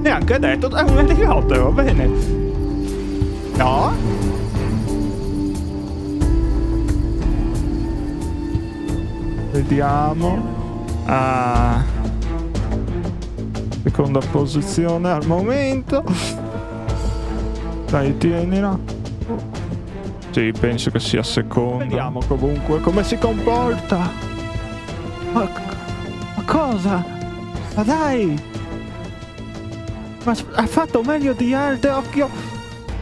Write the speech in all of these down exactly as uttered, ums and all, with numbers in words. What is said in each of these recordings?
Neanche detto, è un elicottero, va bene. No? Vediamo. Ah, seconda posizione al momento. Dai, tienila. Sì, penso che sia seconda. Vediamo comunque come si comporta. Ma, ma cosa? Ma dai! Ma ha fatto meglio di altre, occhio!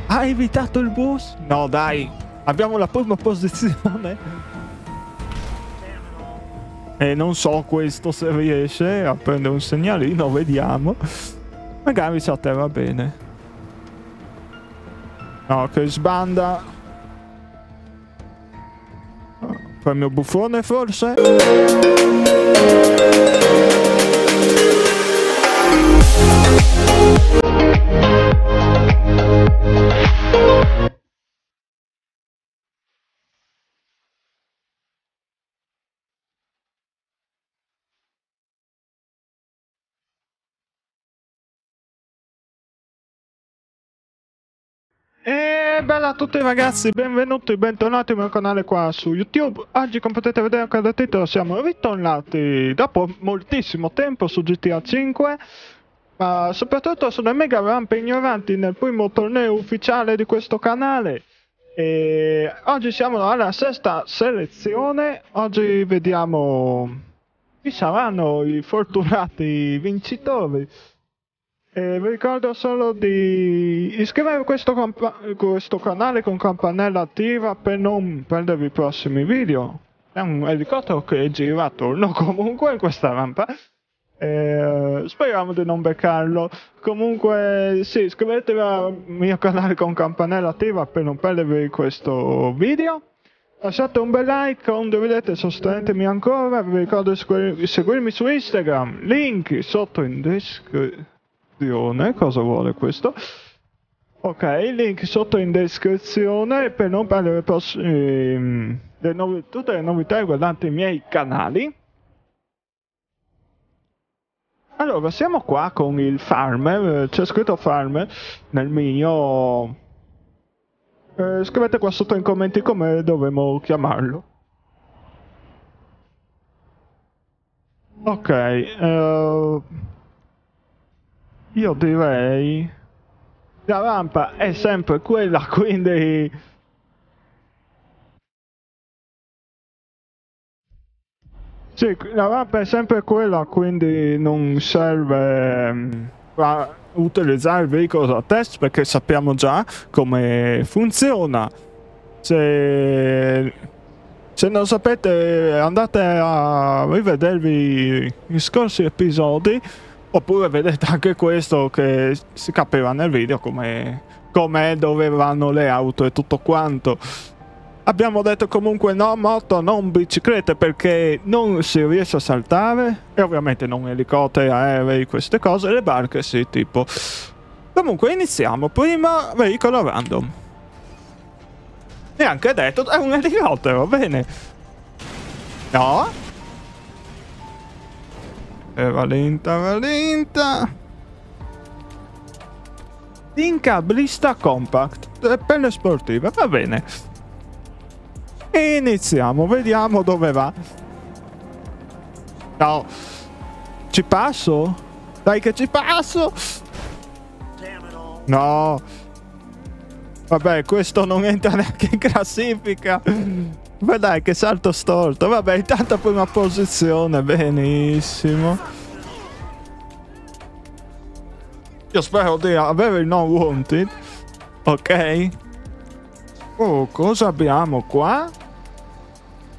Ha evitato il bus? No, dai! Abbiamo la prima posizione. E non so questo se riesce a prendere un segnalino, vediamo. Magari ci atterra bene. No, che sbanda. Premio buffone forse? E bella a tutti ragazzi, benvenuti, bentornati nel mio canale qua su YouTube. Oggi come potete vedere anche dal titolo siamo ritornati dopo moltissimo tempo su G T A cinque, ma soprattutto sono mega rampe ignoranti nel primo torneo ufficiale di questo canale. E oggi siamo alla sesta selezione, oggi vediamo chi saranno i fortunati vincitori. Eh, vi ricordo solo di iscrivervi a questo, questo canale con campanella attiva per non perdervi i prossimi video. È un elicottero che gira attorno comunque in questa rampa. Eh, speriamo di non beccarlo. Comunque sì, iscrivetevi al mio canale con campanella attiva per non perdervi questo video. Lasciate un bel like, condividete, sostenetemi ancora. Vi ricordo di seguirmi su Instagram, link sotto in descrizione. Cosa vuole questo? Ok, link sotto in descrizione per non perdere ehm, le no tutte le novità riguardanti i miei canali. Allora, siamo qua con il farmer, c'è scritto farmer nel mio... Eh, scrivete qua sotto in commenti come dovremmo chiamarlo. Ok, eh... io direi la rampa è sempre quella, quindi sì, la rampa è sempre quella, quindi non serve a utilizzare il veicolo da test perché sappiamo già come funziona. Se, se non sapete, andate a rivedervi gli scorsi episodi. Oppure vedete anche questo che si capirà nel video come, come dove vanno le auto e tutto quanto. Abbiamo detto comunque no moto, non biciclette perché non si riesce a saltare. E ovviamente non elicotteri, aerei, queste cose, le barche sì tipo. Comunque iniziamo, prima veicolo random. Neanche detto, è un elicottero, bene. No? Era lenta, era lenta. Inca Blista Compact, pelle sportiva, va bene. Iniziamo, vediamo dove va. No, ci passo? Dai che ci passo! No. Vabbè, questo non entra neanche in classifica. Ma dai, che salto storto. Vabbè, intanto prima posizione. Benissimo. Io spero di avere il non wanted. Ok. Oh, cosa abbiamo qua?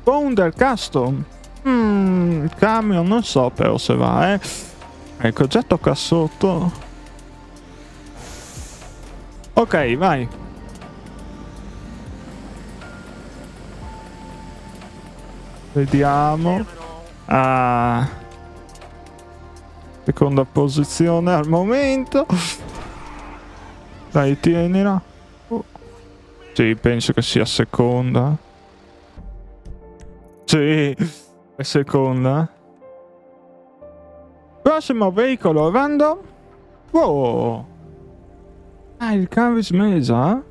Wonder Custom. Mm, il camion non so però se va, eh. Ecco, già tocca sotto. Ok, vai. Vediamo. Ah, seconda posizione al momento. Dai, tienila. Sì, penso che sia seconda. Sì, è seconda. Prossimo veicolo random. Wow. Ah, il cambio si mesa.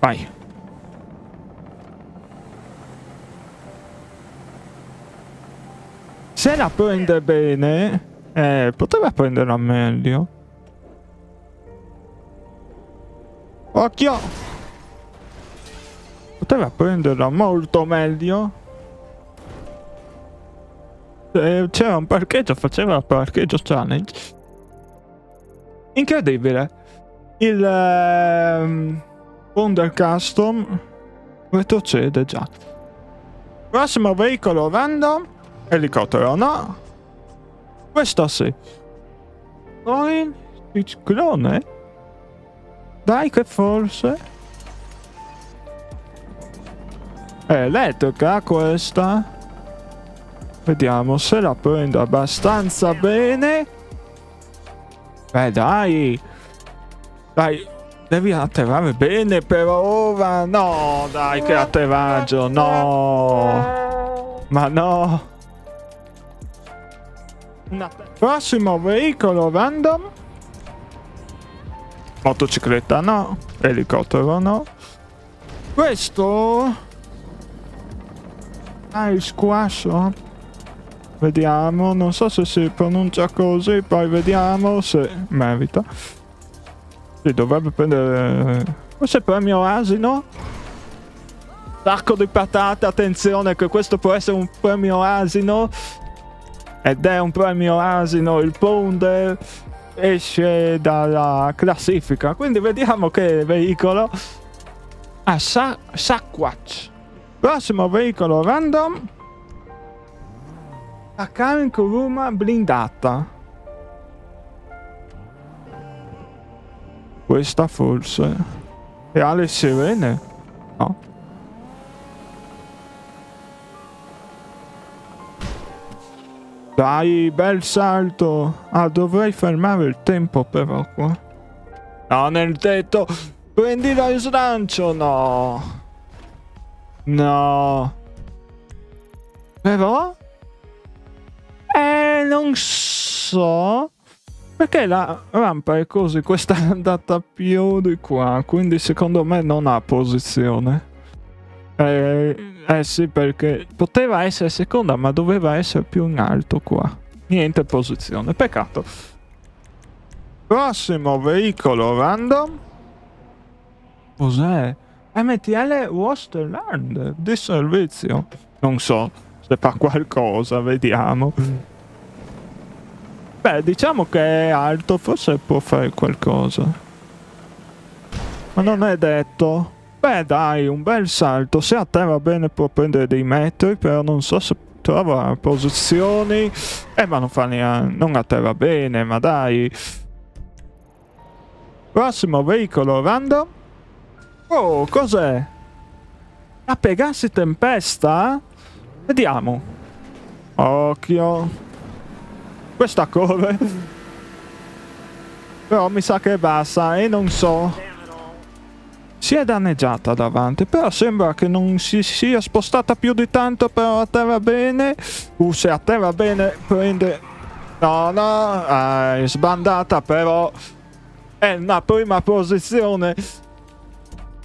Vai. Se la prende bene, eh, poteva prenderla meglio. Occhio! Poteva prenderla molto meglio. Eh, C'era un parcheggio, faceva il parcheggio challenge. Incredibile. Il ehm, Wonder Custom retrocede già. Prossimo veicolo random. Elicottero no. Questa sì. Poi ciclone. Dai che forse è elettrica questa. Vediamo se la prendo abbastanza bene. Beh dai. Dai. Devi atterrare bene per ora. No dai che atterraggio. No. Ma no. Prossimo veicolo random. Motocicletta no. Elicottero no. Questo. Ah il squascio. Vediamo. Non so se si pronuncia così. Poi vediamo se merita. Si dovrebbe prendere. Forse premio asino. Sacco di patate. Attenzione che questo può essere un premio asino. Ed è un premio asino, il Bounder esce dalla classifica. Quindi vediamo che veicolo. Ah, Sa Sasquatch. Prossimo veicolo random. La Carry Kuruma blindata. Questa forse. E ha le sirene? No. Dai, bel salto. Ah, dovrei fermare il tempo però qua. No, nel tetto. Prendilo in slancio, no. No. Però? Eh, non so. Perché la rampa è così. Questa è andata più di qua. Quindi secondo me non ha posizione. Eh... Eh sì, perché poteva essere seconda, ma doveva essere più in alto qua. Niente posizione, peccato. Prossimo veicolo random. Cos'è? M T L Westerland di servizio. Non so se fa qualcosa, vediamo. Beh, diciamo che è alto, forse può fare qualcosa. Ma non è detto. Beh dai, un bel salto, se atterra bene può prendere dei metri, però non so se trova posizioni. Eh ma non fa neanche, non atterra bene, ma dai. Prossimo veicolo random. Oh, cos'è? La Pegassi Tempesta? Vediamo. Occhio. Questa corre. Però mi sa che è bassa e non so. Si è danneggiata davanti, però sembra che non si sia spostata più di tanto, però atterra bene. Uh, se atterra bene prende... No, no, è eh, sbandata, però è una prima posizione.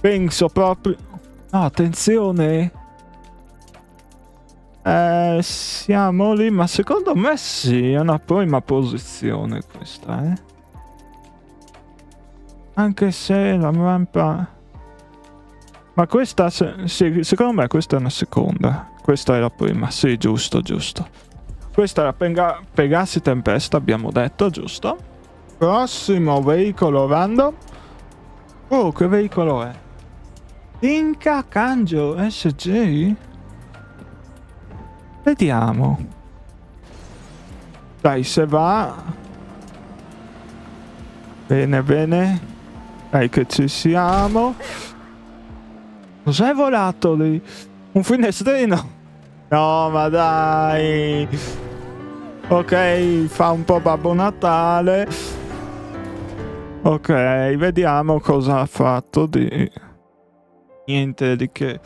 Penso proprio... No, attenzione. Eh, siamo lì, ma secondo me sì, è una prima posizione questa, eh. Anche se la rampa... Ma questa, sì, secondo me questa è una seconda. Questa è la prima, sì, giusto, giusto. Questa è la Pega Pegassi Tempesta, abbiamo detto, giusto? Prossimo veicolo random. Oh, che veicolo è? Inca Kanjo S G? Vediamo. Dai, se va... Bene, bene. Dai che ci siamo. Cos'è volato lì? Un finestrino? No, ma dai. Ok, fa un po' Babbo Natale. Ok, vediamo cosa ha fatto di... Niente di che.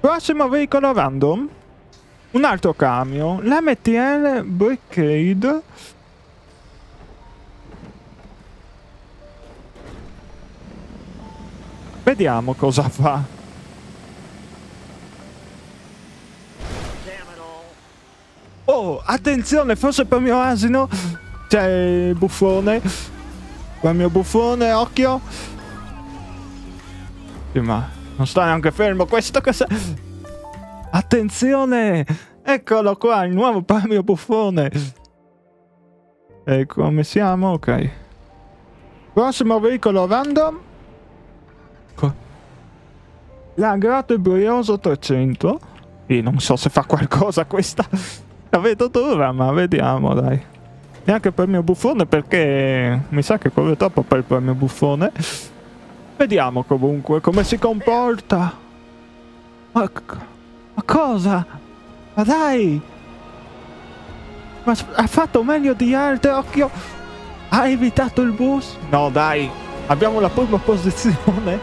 Prossimo veicolo random. Un altro camion, l'M T L Brigade. Vediamo cosa fa. Oh, attenzione, forse per mio asino c'è il buffone. Per mio buffone, occhio. Sì, ma non sta neanche fermo questo, cosa... Attenzione! Eccolo qua, il nuovo premio buffone! E come siamo? Ok. Prossimo veicolo random. Qua. Lagrato e brioso trecento. E non so se fa qualcosa questa. La vedo dura, ma vediamo, dai. Neanche premio buffone perché mi sa che corre troppo per il premio buffone. Vediamo comunque come si comporta. Porca. Ma cosa? Ma dai! Ma ha fatto meglio di altri, occhio! Ha evitato il bus? No dai! Abbiamo la prima posizione!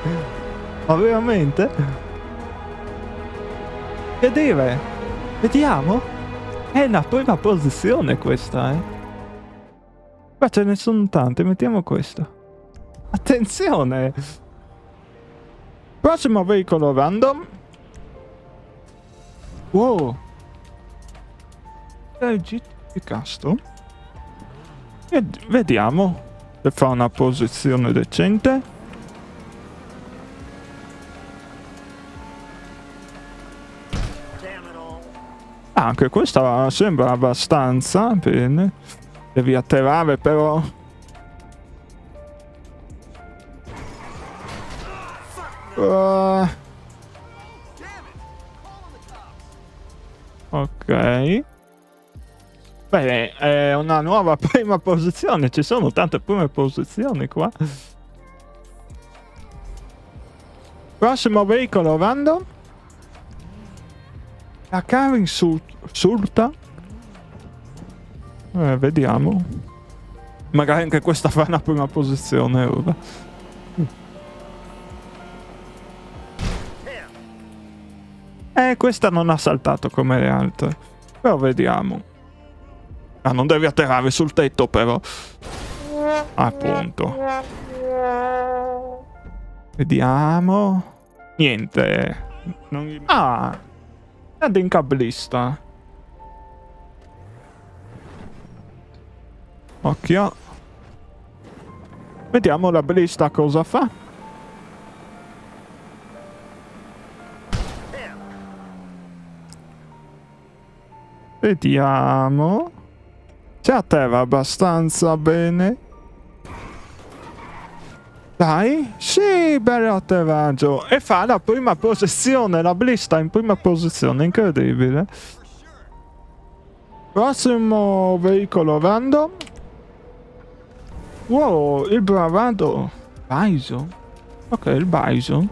Ma veramente? Che dire? Vediamo? È una prima posizione questa, eh! Qua ce ne sono tante, mettiamo questo. Attenzione! Prossimo veicolo random. Wow! Castro. E vediamo se fa una posizione decente. Ah, anche questa sembra abbastanza bene. Devi atterrare però. Uh. Ok. Bene, è una nuova prima posizione. Ci sono tante prime posizioni qua. Prossimo veicolo random. La Carry Insulta. Eh, vediamo. Magari anche questa fa una prima posizione ora. Eh, questa non ha saltato come le altre. Però vediamo. Ah, non devi atterrare sul tetto, però. Appunto. Vediamo. Niente. Non... Ah! La Dinka Blista. Occhio. Vediamo la Blista cosa fa. Vediamo. Si atterra abbastanza bene. Dai. Sì, bello atterraggio. E fa la prima posizione. La Blista in prima posizione. Incredibile. Prossimo veicolo random. Wow, il Bravado Bison. Ok, il Bison.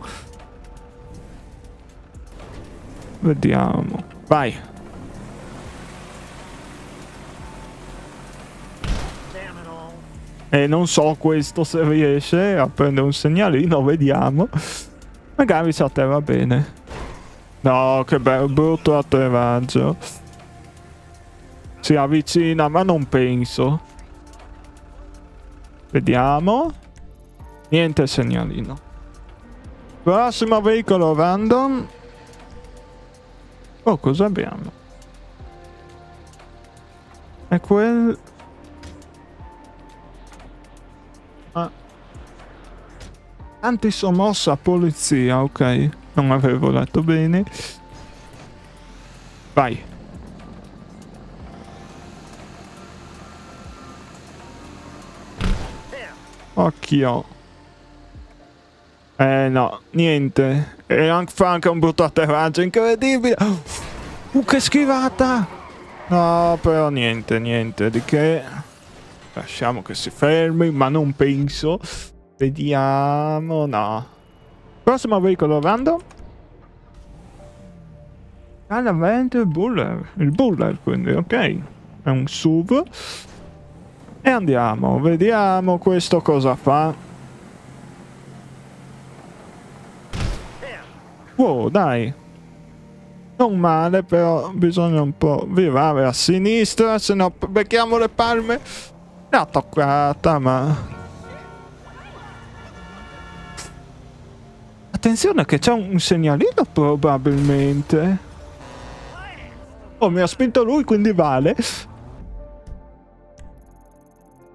Vediamo. Vai. E non so questo se riesce a prendere un segnalino, vediamo. Magari si atterra bene. No, che bello, brutto atterraggio. Si avvicina, ma non penso. Vediamo. Niente segnalino. Prossimo veicolo random. Oh, cosa abbiamo? È quel... Antisommossa polizia, ok. Non avevo letto bene. Vai. Occhio. Eh no, niente. E anche, fa anche un brutto atterraggio, incredibile. Uh, che schivata. No, però niente, niente di che. Lasciamo che si fermi, ma non penso. Vediamo, no. Prossimo veicolo random. Calavente Buller. Il Buller, quindi, ok. È un S U V. E andiamo, vediamo questo cosa fa. Wow, dai. Non male, però bisogna un po' virare a sinistra, se no becchiamo le palme. L'ha toccata, ma... Attenzione che c'è un segnalino probabilmente. Oh, mi ha spinto lui, quindi vale.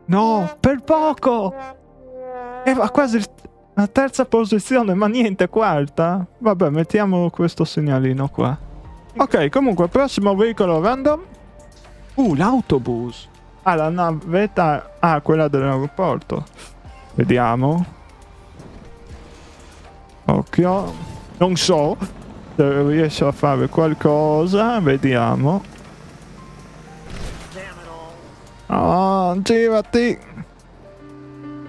No, per poco! Era quasi la terza posizione, ma niente, quarta. Vabbè, mettiamo questo segnalino qua. Ok, comunque, prossimo veicolo random. Uh, l'autobus. Ah, la navetta... Ah, quella dell'aeroporto. Vediamo. Occhio, non so se riesce a fare qualcosa, vediamo. Oh, girati!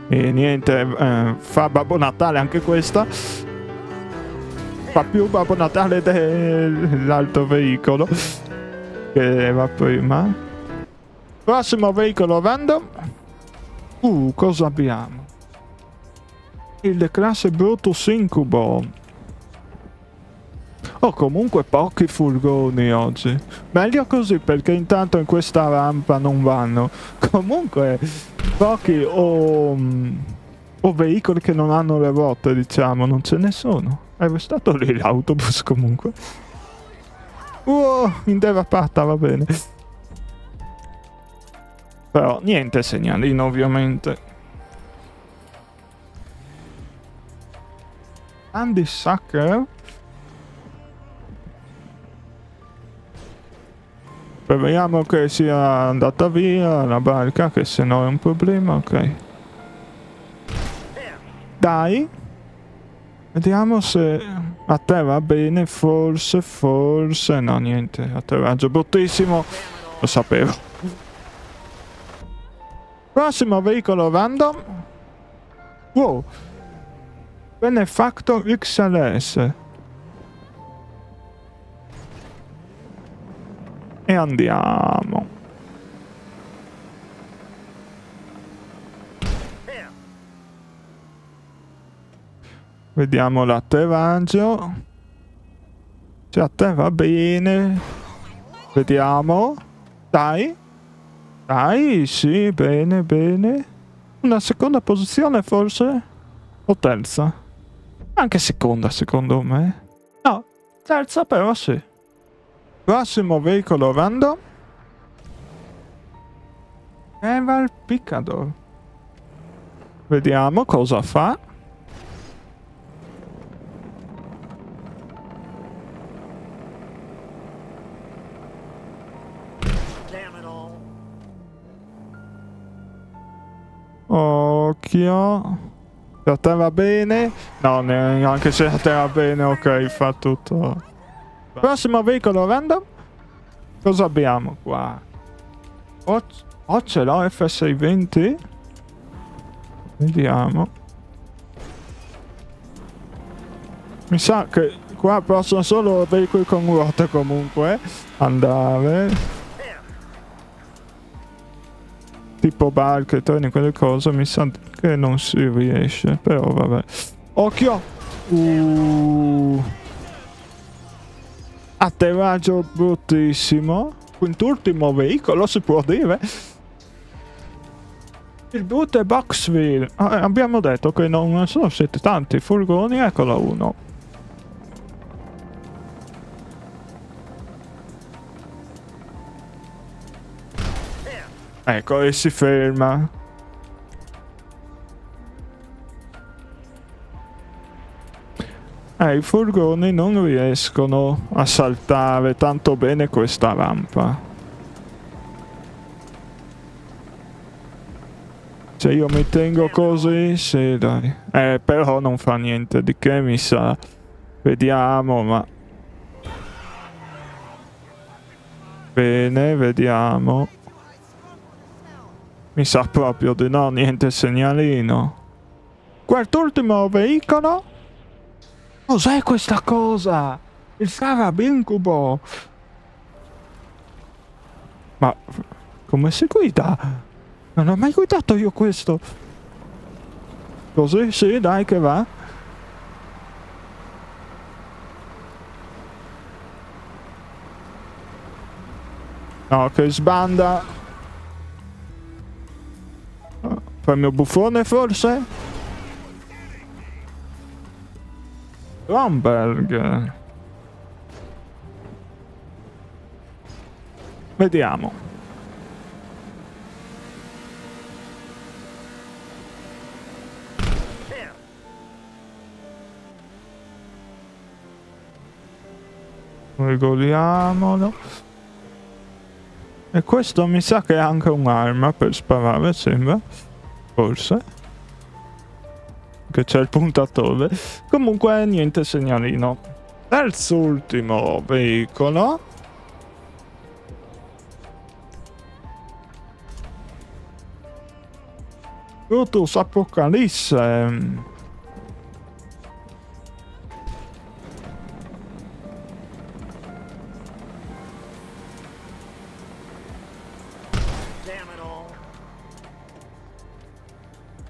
E niente, eh, fa Babbo Natale anche questa. Fa più Babbo Natale dell'altro veicolo che va prima. Prossimo veicolo random. Uh, cosa abbiamo? Il De Classe Brutus Incubo. Oh, comunque pochi furgoni oggi. Meglio così, perché intanto in questa rampa non vanno. Comunque pochi o, o veicoli che non hanno le ruote, diciamo. Non ce ne sono. È stato lì l'autobus comunque. Wow, in derapata, va bene. Però niente segnalino ovviamente. Andy Sucker speriamo che sia andata via la barca, che se no è un problema. Ok, dai, vediamo se a te va bene. Forse, forse no, niente, atterraggio bruttissimo, lo sapevo. Prossimo veicolo random. Wow, Benefactor X L S. E andiamo. Vediamo l'atterraggio. Ci atterra bene. Vediamo. Dai. Dai, sì, bene, bene. Una seconda posizione forse? O terza? Anche seconda, secondo me. No, terza però sì. Prossimo veicolo random. Eval Picador. Vediamo cosa fa. Occhio. La terra bene? No, neanche se la terra bene, ok, fa tutto. Prossimo veicolo random. Cosa abbiamo qua? O, o ce l'ho F sei venti? Vediamo. Mi sa che qua possono solo veicoli con ruote comunque andare. Tipo barche, treni, quelle cose, mi sa che non si riesce, però vabbè. Occhio! Uh. Atterraggio bruttissimo. Quint'ultimo veicolo, si può dire. Il brutto è Boxville. Ah, abbiamo detto che non sono siete tanti furgoni, eccolo uno. Ecco, e si ferma. Eh, i furgoni non riescono a saltare tanto bene questa rampa. Se io mi tengo così, sì, dai. Eh, però non fa niente di che, mi sa. Vediamo, ma... Bene, vediamo. Mi sa proprio di no, niente segnalino. Quart'ultimo veicolo? Cos'è questa cosa? Il Scarabincubo! Ma come si guida? Non ho mai guidato io questo. Così, sì, dai che va. No, che sbanda. Fa il mio buffone forse? Lomberg. Vediamo. Regoliamolo. E questo mi sa che è anche un'arma per sparare, sembra. Forse. Che c'è il puntatore. Comunque niente segnalino. Terzo ultimo veicolo. Brutus Apocalisse.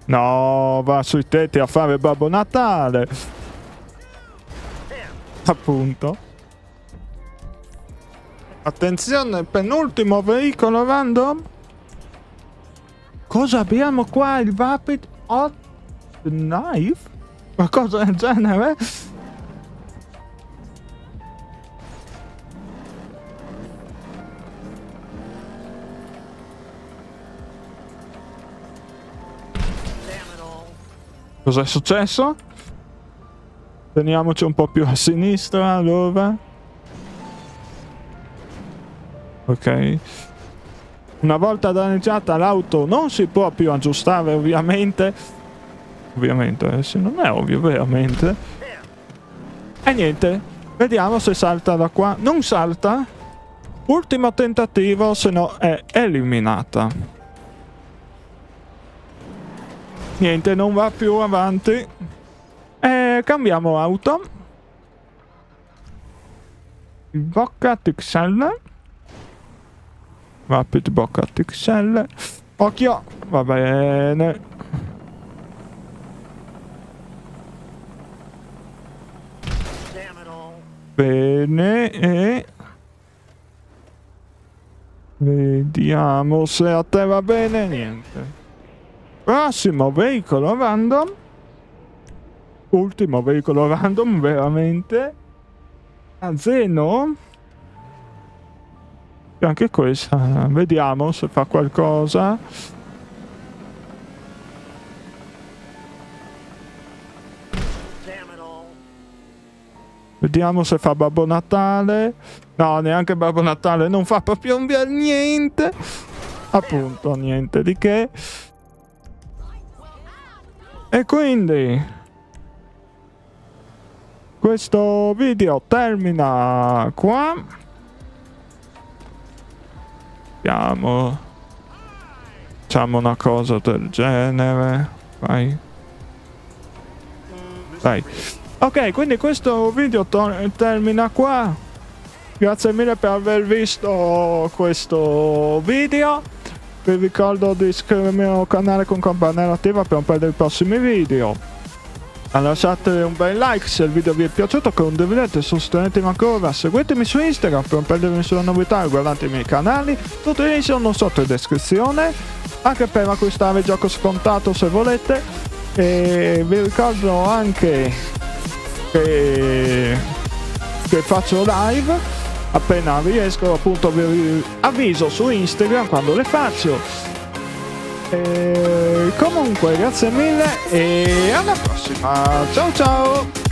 No, va sui tetti a fare Babbo Natale. Appunto. Attenzione, penultimo veicolo random. Cosa abbiamo qua? Il Vapid Hotknife? Qualcosa del genere? Cos'è successo? Teniamoci un po' più a sinistra, allora. Ok. Una volta danneggiata l'auto non si può più aggiustare, ovviamente. Ovviamente, eh, se non è ovvio, veramente. E niente. Vediamo se salta da qua. Non salta. Ultimo tentativo, se no è eliminata. Niente, non va più avanti. E cambiamo auto. Il Bocca T X L. Vapid Bocca T X L. Occhio. Va bene. Bene. E... vediamo se a te va bene. Niente. Prossimo veicolo random. Ultimo veicolo random, veramente. Azeno. E anche questa. Vediamo se fa qualcosa. Vediamo se fa Babbo Natale. No, neanche Babbo Natale. Non fa proprio un bel niente. Appunto, niente di che. E quindi questo video termina qua. Vediamo. Facciamo una cosa del genere. Vai. Dai. Ok, quindi questo video termina qua. Grazie mille per aver visto questo video. Vi ricordo di iscrivervi al mio canale con campanella attiva per non perdere i prossimi video. Lasciate un bel like se il video vi è piaciuto, condividete, sostenetemi ancora, seguitemi su Instagram per non perdere nessuna novità e guardate i miei canali, tutti i link sono sotto in descrizione, anche per acquistare il gioco scontato se volete. E vi ricordo anche che, che faccio live. Appena riesco, appunto, vi avviso su Instagram quando le faccio. E comunque, grazie mille e alla prossima. Ciao ciao!